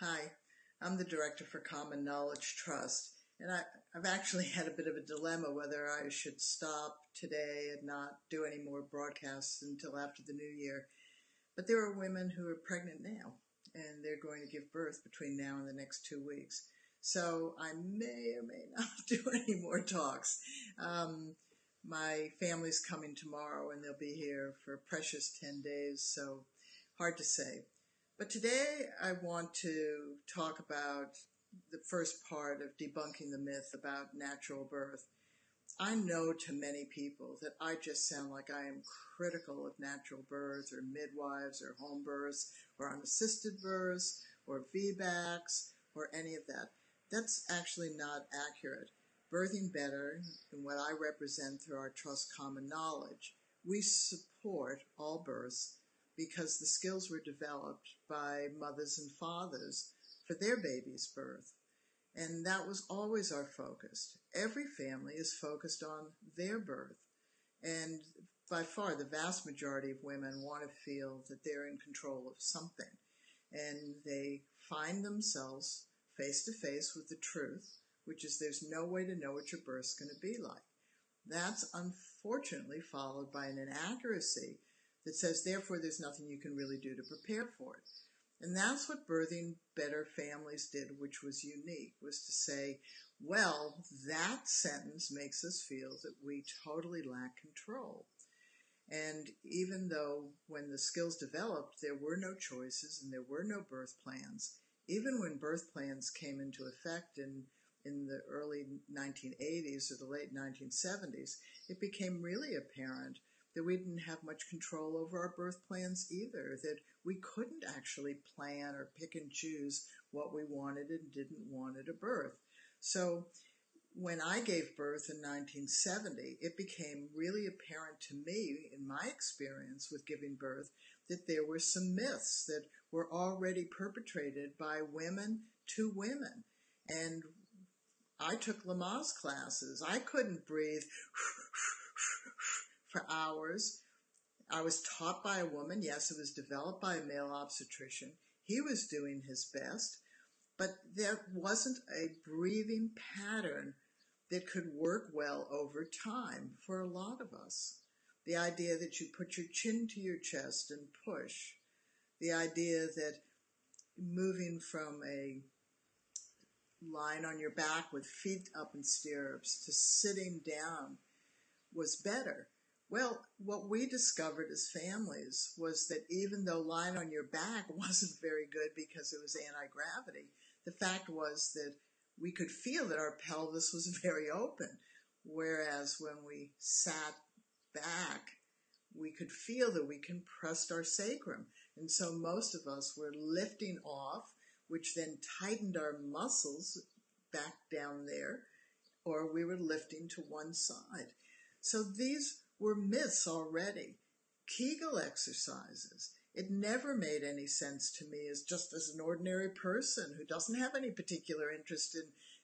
Hi, I'm the Director for Common Knowledge Trust, and I've actually had a bit of a dilemma whether I should stop today and not do any more broadcasts until after the new year. But there are women who are pregnant now, and they're going to give birth between now and the next 2 weeks. So I may or may not do any more talks. My family's coming tomorrow, and they'll be here for a precious 10 days, so hard to say. But today I want to talk about the first part of debunking the myth about natural birth. I know to many people that I just sound like I am critical of natural births or midwives or home births or unassisted births or VBACs or any of that. That's actually not accurate. Birthing Better, and what I represent through our Trust Common Knowledge, we support all births, because the skills were developed by mothers and fathers for their baby's birth. And that was always our focus. Every family is focused on their birth. And by far, the vast majority of women want to feel that they're in control of something. And they find themselves face to face with the truth, which is there's no way to know what your birth's going to be like. That's unfortunately followed by an inaccuracy that says, therefore, there's nothing you can really do to prepare for it. And that's what Birthing Better Families did, which was unique, was to say, well, that sentence makes us feel that we totally lack control. And even though when the skills developed, there were no choices and there were no birth plans, even when birth plans came into effect in the early 1980s or the late 1970s, it became really apparent that we didn't have much control over our birth plans either, that we couldn't actually plan or pick and choose what we wanted and didn't want at a birth. So when I gave birth in 1970, it became really apparent to me, in my experience with giving birth, that there were some myths that were already perpetrated by women to women. And I took Lamaze classes. I couldn't breathe for hours. I was taught by a woman. Yes, it was developed by a male obstetrician. He was doing his best, but there wasn't a breathing pattern that could work well over time for a lot of us. The idea that you put your chin to your chest and push, the idea that moving from a lying on your back with feet up in stirrups to sitting down was better. Well, what we discovered as families was that even though lying on your back wasn't very good because it was anti-gravity, the fact was that we could feel that our pelvis was very open, whereas when we sat back, we could feel that we compressed our sacrum. And so most of us were lifting off, which then tightened our muscles back down there, or we were lifting to one side. So these were myths already. Kegel exercises. It never made any sense to me as just as an ordinary person who doesn't have any particular interest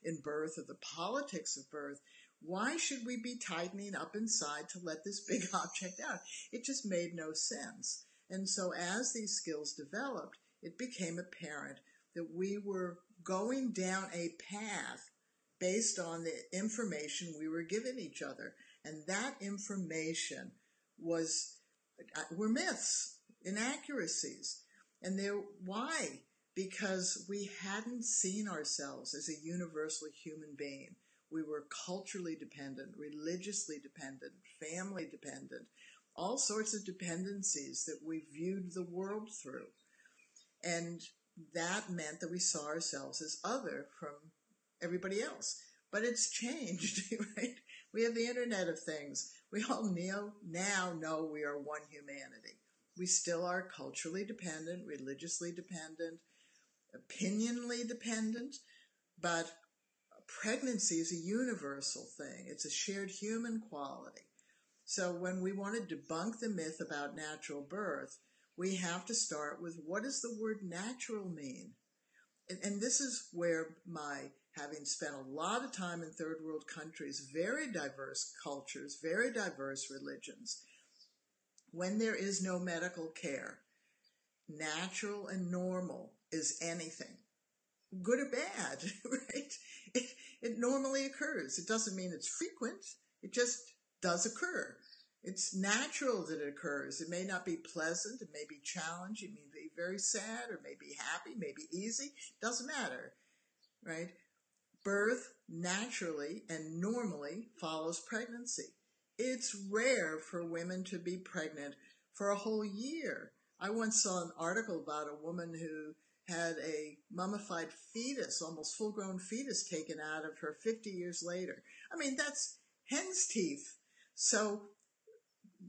in birth or the politics of birth. Why should we be tightening up inside to let this big object out? It just made no sense. And so as these skills developed, it became apparent that we were going down a path based on the information we were giving each other. And that information were myths, inaccuracies. And why? Because we hadn't seen ourselves as a universal human being. We were culturally dependent, religiously dependent, family dependent, all sorts of dependencies that we viewed the world through. And that meant that we saw ourselves as other from everybody else. But it's changed, right? We have the Internet of Things. We all now know we are one humanity. We still are culturally dependent, religiously dependent, opinionally dependent, but pregnancy is a universal thing. It's a shared human quality. So when we want to debunk the myth about natural birth, we have to start with, what does the word natural mean? And this is where my, having spent a lot of time in third world countries, very diverse cultures, very diverse religions, when there is no medical care, natural and normal is anything. good or bad, right? It normally occurs. It doesn't mean it's frequent. It just does occur. It's natural that it occurs. It may not be pleasant. It may be challenging. It may be very sad or may be happy, may be easy. It doesn't matter, right? Birth naturally and normally follows pregnancy. It's rare for women to be pregnant for a whole year. I once saw an article about a woman who had a mummified fetus, almost full-grown fetus, taken out of her 50 years later. I mean, that's hen's teeth. So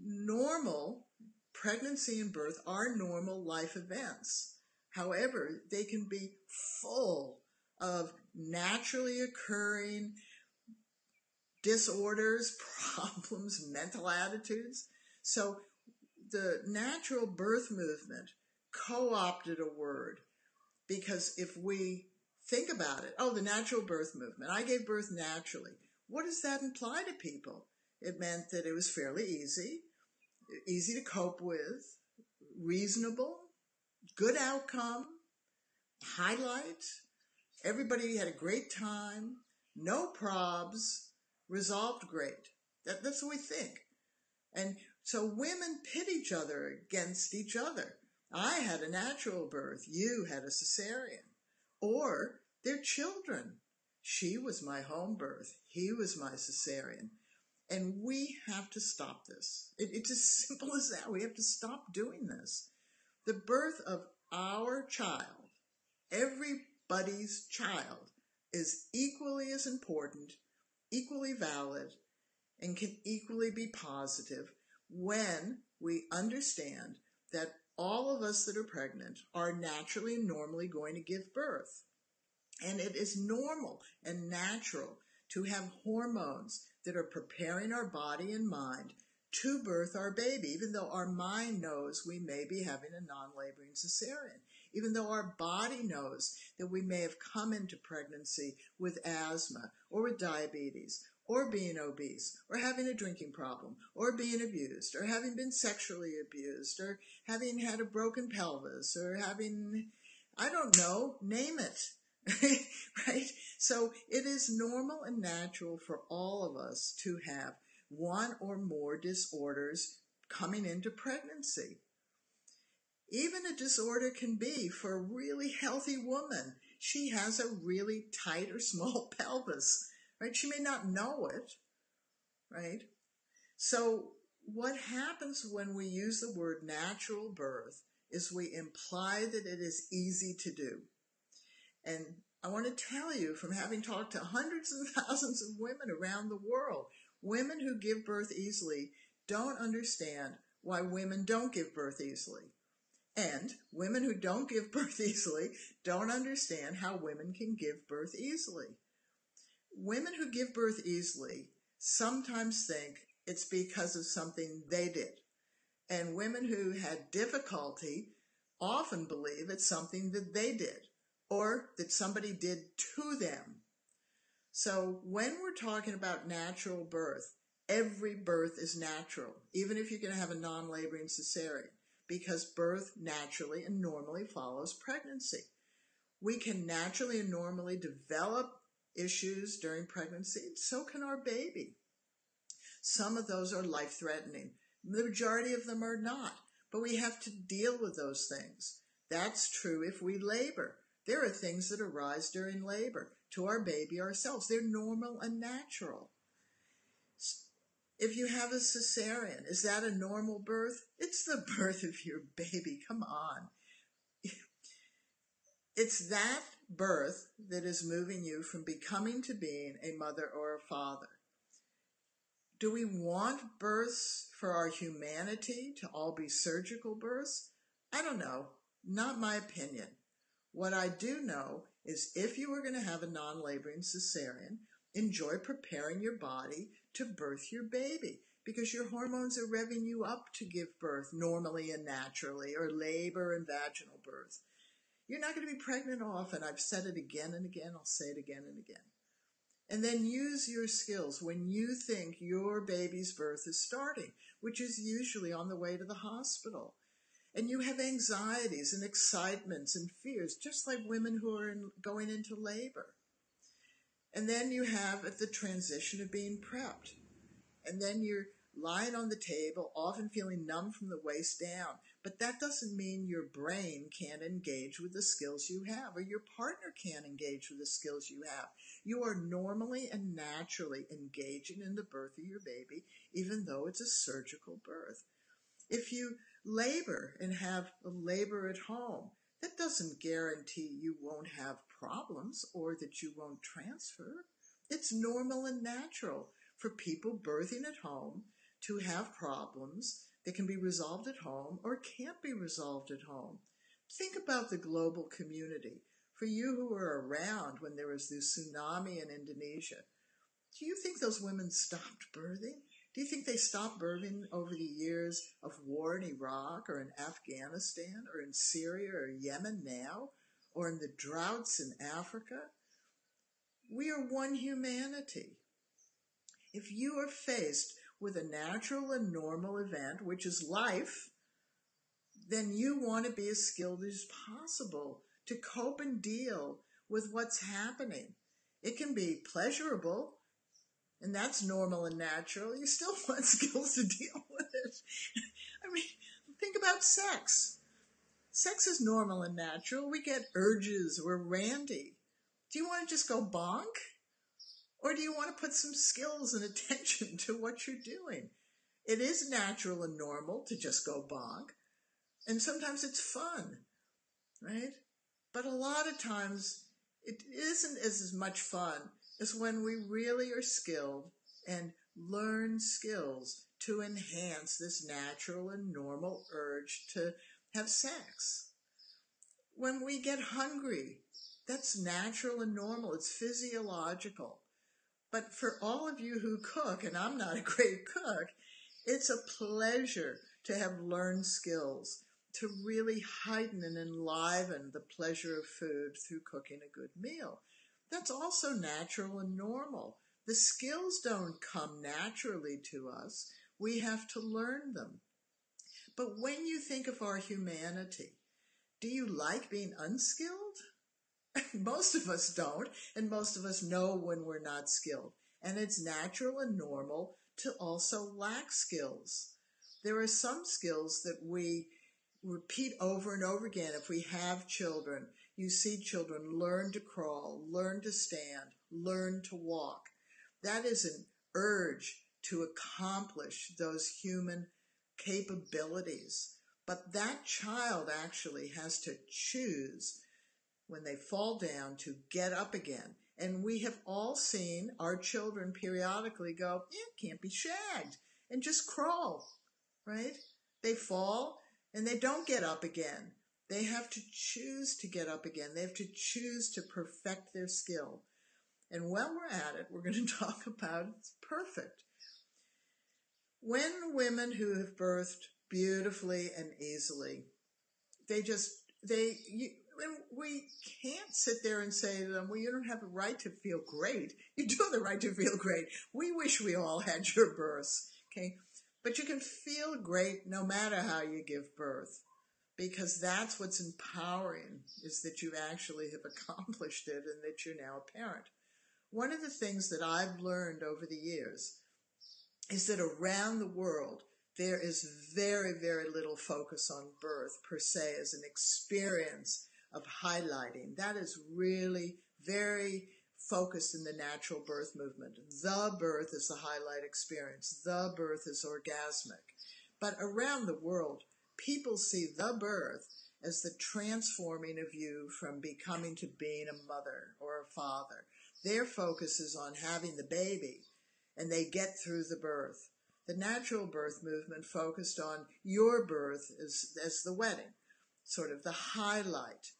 normal pregnancy and birth are normal life events. However, they can be full of naturally occurring disorders, problems, mental attitudes. So the natural birth movement co-opted a word, because if we think about it, oh, the natural birth movement, I gave birth naturally. What does that imply to people? It meant that it was fairly easy to cope with, reasonable, good outcome, highlight. Everybody had a great time, no probs, resolved great. That's what we think. And so women pit each other against each other. I had a natural birth. You had a cesarean. Or their children. She was my home birth. He was my cesarean. And we have to stop this. It's as simple as that. We have to stop doing this. The birth of our child, everybody's child, is equally as important, equally valid, and can equally be positive when we understand that all of us that are pregnant are naturally and normally going to give birth. And it is normal and natural to have hormones that are preparing our body and mind to birth our baby, even though our mind knows we may be having a non-laboring cesarean, even though our body knows that we may have come into pregnancy with asthma or with diabetes or being obese or having a drinking problem or being abused or having been sexually abused or having had a broken pelvis or having, I don't know, name it. Right? So it is normal and natural for all of us to have one or more disorders coming into pregnancy. Even a disorder can be, for a really healthy woman, she has a really tight or small pelvis, right? She may not know it, right? So what happens when we use the word natural birth is we imply that it is easy to do. And I want to tell you, from having talked to hundreds and thousands of women around the world, women who give birth easily don't understand why women don't give birth easily. And women who don't give birth easily don't understand how women can give birth easily. Women who give birth easily sometimes think it's because of something they did. And women who had difficulty often believe it's something that they did, or that somebody did to them. So when we're talking about natural birth, every birth is natural, even if you're going to have a non-laboring cesarean, because birth naturally and normally follows pregnancy. We can naturally and normally develop issues during pregnancy, and so can our baby. Some of those are life-threatening. The majority of them are not, but we have to deal with those things. That's true if we labor. There are things that arise during labor to our baby, ourselves. They're normal and natural. If you have a cesarean, is that a normal birth? It's the birth of your baby. Come on. It's that birth that is moving you from becoming to being a mother or a father. Do we want births for our humanity to all be surgical births? I don't know. Not my opinion. What I do know is if you are going to have a non-laboring cesarean, enjoy preparing your body to birth your baby, because your hormones are revving you up to give birth normally and naturally, or labor and vaginal birth. You're not going to be pregnant often. I've said it again and again. I'll say it again and again. And then use your skills when you think your baby's birth is starting, which is usually on the way to the hospital. And you have anxieties and excitements and fears, just like women who are going into labor. And then you have the transition of being prepped. And then you're lying on the table, often feeling numb from the waist down. But that doesn't mean your brain can't engage with the skills you have, or your partner can't engage with the skills you have. You are normally and naturally engaging in the birth of your baby, even though it's a surgical birth. If you labor and have labor at home, that doesn't guarantee you won't have problems or that you won't transfer. It's normal and natural for people birthing at home to have problems that can be resolved at home or can't be resolved at home. Think about the global community. For you who were around when there was this tsunami in Indonesia, do you think those women stopped birthing? Do you think they stopped birthing over the years of war in Iraq or in Afghanistan or in Syria or Yemen now or in the droughts in Africa? We are one humanity. If you are faced with a natural and normal event, which is life, then you want to be as skilled as possible to cope and deal with what's happening. It can be pleasurable, and that's normal and natural. You still want skills to deal with it. I mean, think about sex. Sex is normal and natural. We get urges. We're randy. Do you want to just go bonk? Or do you want to put some skills and attention to what you're doing? It is natural and normal to just go bonk. And sometimes it's fun, right? But a lot of times it isn't as much fun is when we really are skilled and learn skills to enhance this natural and normal urge to have sex. When we get hungry, that's natural and normal. It's physiological. But for all of you who cook, and I'm not a great cook, it's a pleasure to have learned skills to really heighten and enliven the pleasure of food through cooking a good meal. That's also natural and normal. The skills don't come naturally to us. We have to learn them. But when you think of our humanity, do you like being unskilled? Most of us don't, and most of us know when we're not skilled. And it's natural and normal to also lack skills. There are some skills that we repeat over and over again if we have children. You see children learn to crawl, learn to stand, learn to walk. That is an urge to accomplish those human capabilities. But that child actually has to choose when they fall down to get up again. And we have all seen our children periodically go, can't be shagged, and just crawl, right? They fall and they don't get up again. They have to choose to get up again. They have to choose to perfect their skill. And while we're at it, we're going to talk about it's perfect. When women who have birthed beautifully and easily, we can't sit there and say to them, well, you don't have a right to feel great. You do have the right to feel great. We wish we all had your births, okay? But you can feel great no matter how you give birth. Because that's what's empowering, is that you actually have accomplished it and that you're now a parent. One of the things that I've learned over the years is that around the world, there is very, very little focus on birth per se as an experience of highlighting. That is really very focused in the natural birth movement. The birth is the highlight experience. The birth is orgasmic. But around the world, people see the birth as the transforming of you from becoming to being a mother or a father. Their focus is on having the baby, and they get through the birth. The natural birth movement focused on your birth as the wedding, sort of the highlight.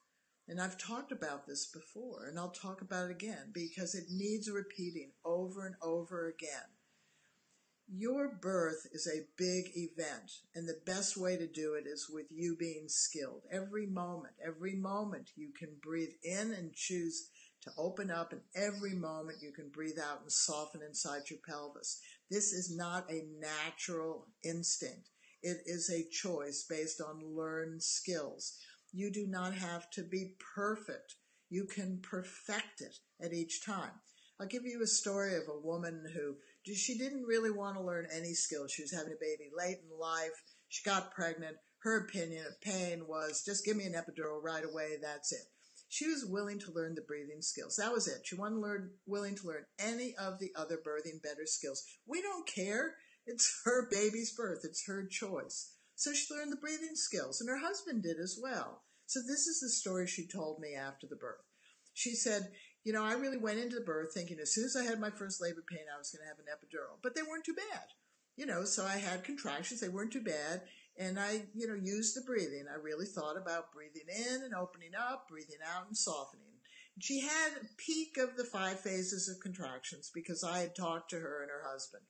And I've talked about this before, and I'll talk about it again, because it needs repeating over and over again. Your birth is a big event, and the best way to do it is with you being skilled. Every moment you can breathe in and choose to open up, and every moment you can breathe out and soften inside your pelvis. This is not a natural instinct. It is a choice based on learned skills. You do not have to be perfect. You can perfect it at each time. I'll give you a story of a woman who, she didn't really want to learn any skill. She was having a baby late in life. She got pregnant. Her opinion of pain was, just give me an epidural right away, that's it. She was willing to learn the breathing skills. That was it. She wasn't willing to learn any of the other birthing better skills. We don't care. It's her baby's birth. It's her choice. So she learned the breathing skills, and her husband did as well. So this is the story she told me after the birth. She said, I really went into the birth thinking as soon as I had my first labor pain, I was going to have an epidural. But they weren't too bad. So I had contractions. They weren't too bad. And I, used the breathing. I really thought about breathing in and opening up, breathing out and softening. She had a peak of the 5 phases of contractions because I had talked to her and her husband.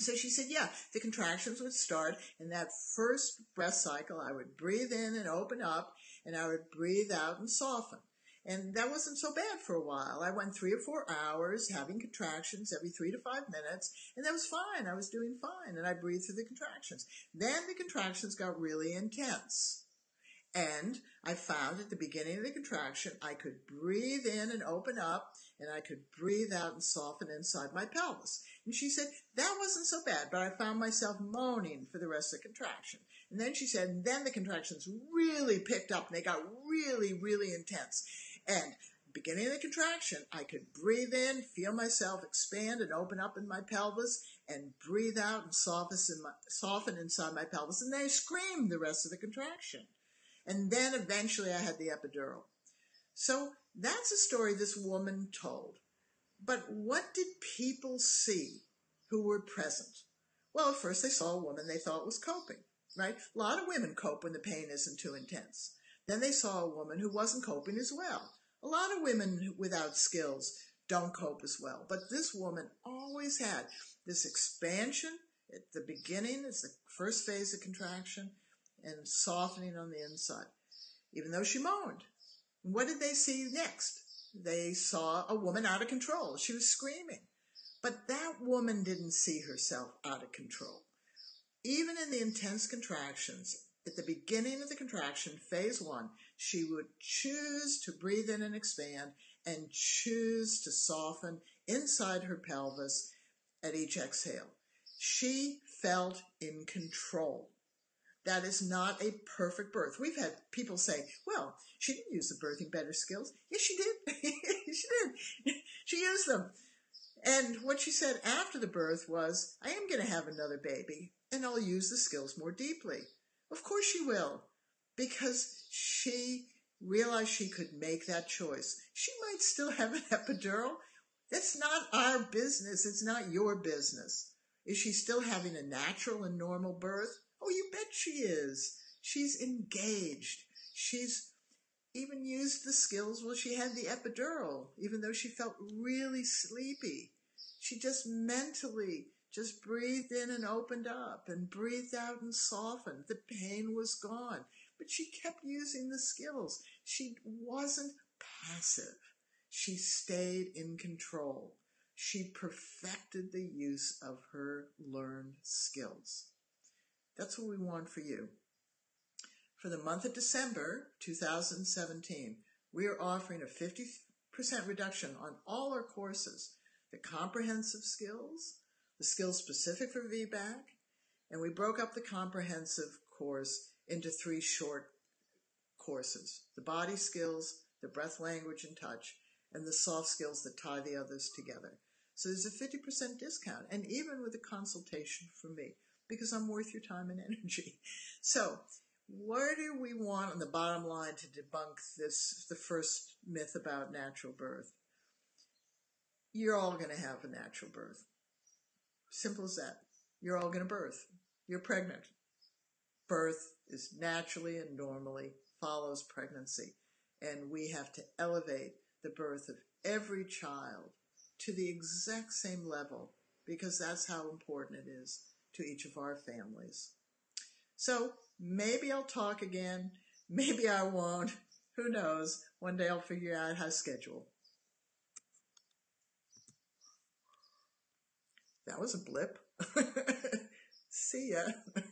So she said, yeah, the contractions would start in that first breath cycle. I would breathe in and open up, and I would breathe out and soften. And that wasn't so bad for a while. I went 3 or 4 hours having contractions every 3 to 5 minutes, and that was fine. I was doing fine, and I breathed through the contractions. Then the contractions got really intense, and I found at the beginning of the contraction, I could breathe in and open up, and I could breathe out and soften inside my pelvis. And she said, that wasn't so bad, but I found myself moaning for the rest of the contraction. And then she said, and then the contractions really picked up, and they got really, really intense. And beginning of the contraction, I could breathe in, feel myself expand and open up in my pelvis, and breathe out and soften inside my pelvis. And then I screamed the rest of the contraction. And then eventually I had the epidural. So that's a story this woman told. But what did people see who were present? Well, at first they saw a woman they thought was coping, right? A lot of women cope when the pain isn't too intense. Then they saw a woman who wasn't coping as well. A lot of women without skills don't cope as well. But this woman always had this expansion at the beginning. It's the first phase of contraction and softening on the inside, even though she moaned. What did they see next? They saw a woman out of control. She was screaming. But that woman didn't see herself out of control. Even in the intense contractions, at the beginning of the contraction, phase 1, she would choose to breathe in and expand and choose to soften inside her pelvis at each exhale. She felt in control. That is not a perfect birth. We've had people say, well, she didn't use the birthing better skills. Yes, she did. She did. She used them. And what she said after the birth was, I am going to have another baby, and I'll use the skills more deeply. Of course she will, because she realized she could make that choice. She might still have an epidural. That's not our business. It's not your business. Is she still having a natural and normal birth? Oh, you bet she is. She's engaged. She's even used the skills while she had the epidural, even though she felt really sleepy. She just mentally just breathed in and opened up and breathed out and softened. The pain was gone, but she kept using the skills. She wasn't passive. She stayed in control. She perfected the use of her learned skills. That's what we want for you. For the month of December 2017, we are offering a 50% reduction on all our courses, the comprehensive skills, the skills specific for VBAC, and we broke up the comprehensive course into 3 short courses, the body skills, the breath, language, and touch, and the soft skills that tie the others together. So there's a 50% discount, and even with a consultation from me, because I'm worth your time and energy. So where do we want on the bottom line to debunk this, the first myth about natural birth? You're all going to have a natural birth. Simple as that. You're all going to birth. You're pregnant. Birth is naturally and normally follows pregnancy. And we have to elevate the birth of every child to the exact same level, because that's how important it is to each of our families. So maybe I'll talk again. Maybe I won't. Who knows? One day I'll figure out how to schedule. That was a blip. See ya.